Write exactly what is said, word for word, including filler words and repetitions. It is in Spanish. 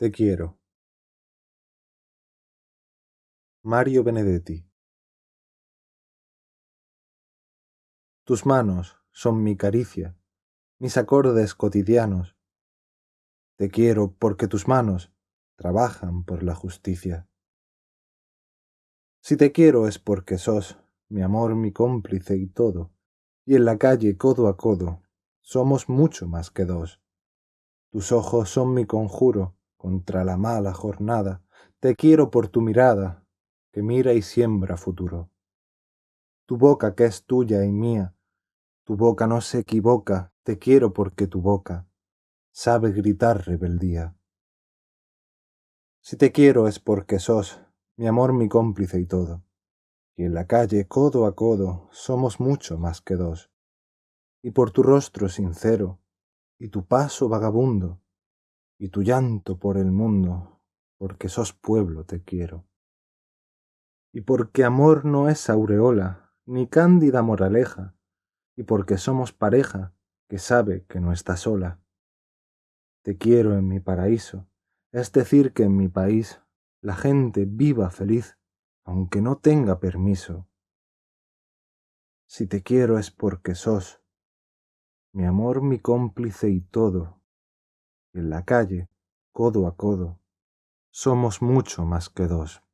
Te quiero. Mario Benedetti. Tus manos son mi caricia, mis acordes cotidianos. Te quiero porque tus manos trabajan por la justicia. Si te quiero es porque sos mi amor, mi cómplice y todo, y en la calle codo a codo somos mucho más que dos. Tus ojos son mi conjuro contra la mala jornada. Te quiero por tu mirada, que mira y siembra futuro. Tu boca que es tuya y mía, tu boca no se equivoca. Te quiero porque tu boca sabe gritar rebeldía. Si te quiero es porque sos mi amor, mi cómplice y todo, y en la calle codo a codo somos mucho más que dos. Y por tu rostro sincero, y tu paso vagabundo, y tu llanto por el mundo, porque sos pueblo te quiero. Y porque amor no es aureola, ni cándida moraleja, y porque somos pareja que sabe que no está sola. Te quiero en mi paraíso, es decir que en mi país la gente viva feliz, aunque no tenga permiso. Si te quiero es porque sos mi amor, mi cómplice y todo, y en la calle, codo a codo, somos mucho más que dos.